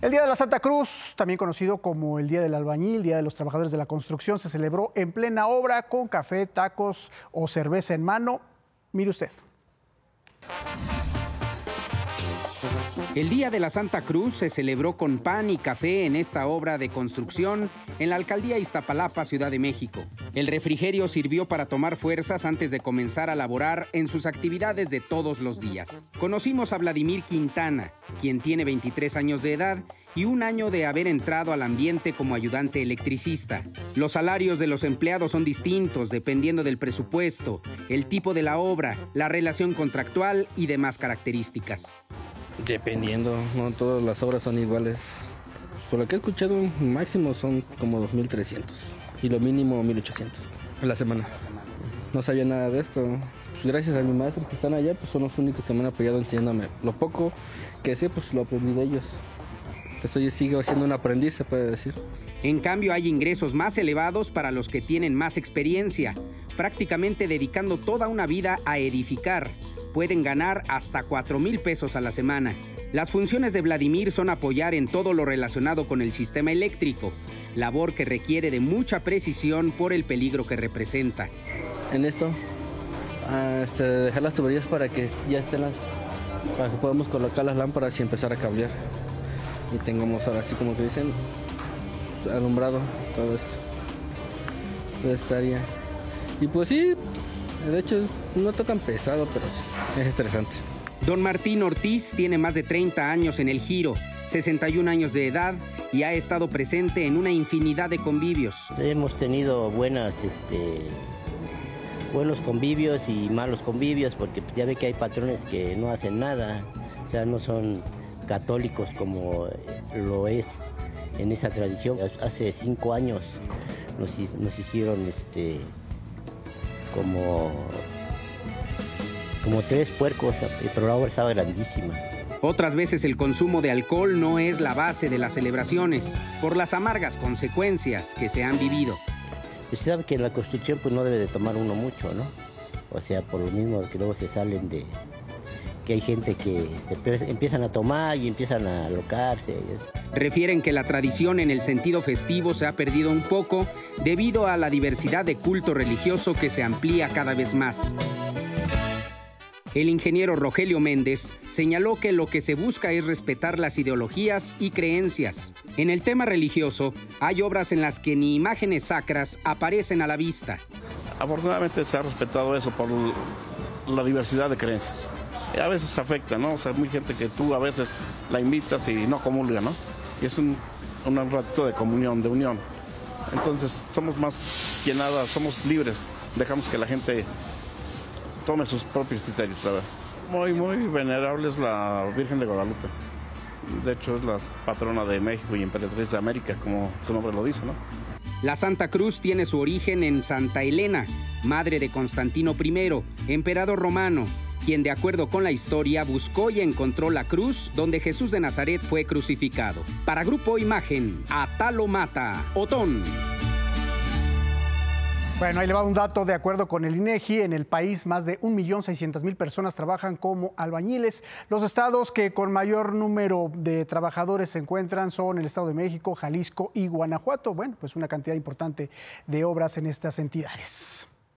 El Día de la Santa Cruz, también conocido como el Día del Albañil, Día de los Trabajadores de la Construcción, se celebró en plena obra con café, tacos o cerveza en mano. Mire usted. El Día de la Santa Cruz se celebró con pan y café en esta obra de construcción en la Alcaldía Iztapalapa, Ciudad de México. El refrigerio sirvió para tomar fuerzas antes de comenzar a laborar en sus actividades de todos los días. Conocimos a Vladimir Quintana, quien tiene 23 años de edad y un año de haber entrado al ambiente como ayudante electricista. Los salarios de los empleados son distintos dependiendo del presupuesto, el tipo de la obra, la relación contractual y demás características. Dependiendo, no todas las obras son iguales. Por lo que he escuchado, máximo son como 2.300 y lo mínimo 1.800 a la semana. No sabía nada de esto. Pues gracias a mis maestros que están allá, pues son los únicos que me han apoyado enseñándome. Lo poco que sé, pues lo aprendí de ellos. Entonces yo sigo siendo un aprendiz, se puede decir. En cambio, hay ingresos más elevados para los que tienen más experiencia, prácticamente dedicando toda una vida a edificar. Pueden ganar hasta 4,000 pesos a la semana. Las funciones de Vladimir son apoyar en todo lo relacionado con el sistema eléctrico, labor que requiere de mucha precisión por el peligro que representa. En esto, dejar las tuberías para que ya estén para que podamos colocar las lámparas y empezar a cablear. Y tengamos ahora así como que dicen, alumbrado, todo esto. Todo estaría. Y pues sí, de hecho no está tan pesado, pero es estresante. Don Martín Ortiz tiene más de 30 años en el giro, 61 años de edad y ha estado presente en una infinidad de convivios. Hemos tenido buenos convivios y malos convivios, porque ya ve que hay patrones que no hacen nada, o sea, no son católicos como lo es en esa tradición. Hace 5 años nos hicieron como 3 puercos, pero la obra estaba grandísima. Otras veces el consumo de alcohol no es la base de las celebraciones, por las amargas consecuencias que se han vivido. Usted sabe que en la construcción pues no debe de tomar uno mucho, ¿no? O sea, por lo mismo que luego se salen de... que hay gente que empiezan a tomar y empiezan a alocarse. Refieren que la tradición en el sentido festivo se ha perdido un poco debido a la diversidad de culto religioso que se amplía cada vez más. El ingeniero Rogelio Méndez señaló que lo que se busca es respetar las ideologías y creencias. En el tema religioso, hay obras en las que ni imágenes sacras aparecen a la vista. Afortunadamente se ha respetado eso por la diversidad de creencias. A veces afecta, ¿no? O sea, hay gente que tú a veces la invitas y no comulga, ¿no? Y es un acto de comunión, de unión. Entonces, somos más que nada, somos libres. Dejamos que la gente tome sus propios criterios, ¿verdad? Muy, muy venerable es la Virgen de Guadalupe. De hecho, es la patrona de México y emperatriz de América, como su nombre lo dice, ¿no? La Santa Cruz tiene su origen en Santa Elena, madre de Constantino I, emperador romano, quien de acuerdo con la historia buscó y encontró la cruz donde Jesús de Nazaret fue crucificado. Para Grupo Imagen, Atalo Mata, Otón. Bueno, ahí le va un dato. De acuerdo con el INEGI, en el país más de 1.600.000 personas trabajan como albañiles. Los estados que con mayor número de trabajadores se encuentran son el Estado de México, Jalisco y Guanajuato. Bueno, pues una cantidad importante de obras en estas entidades.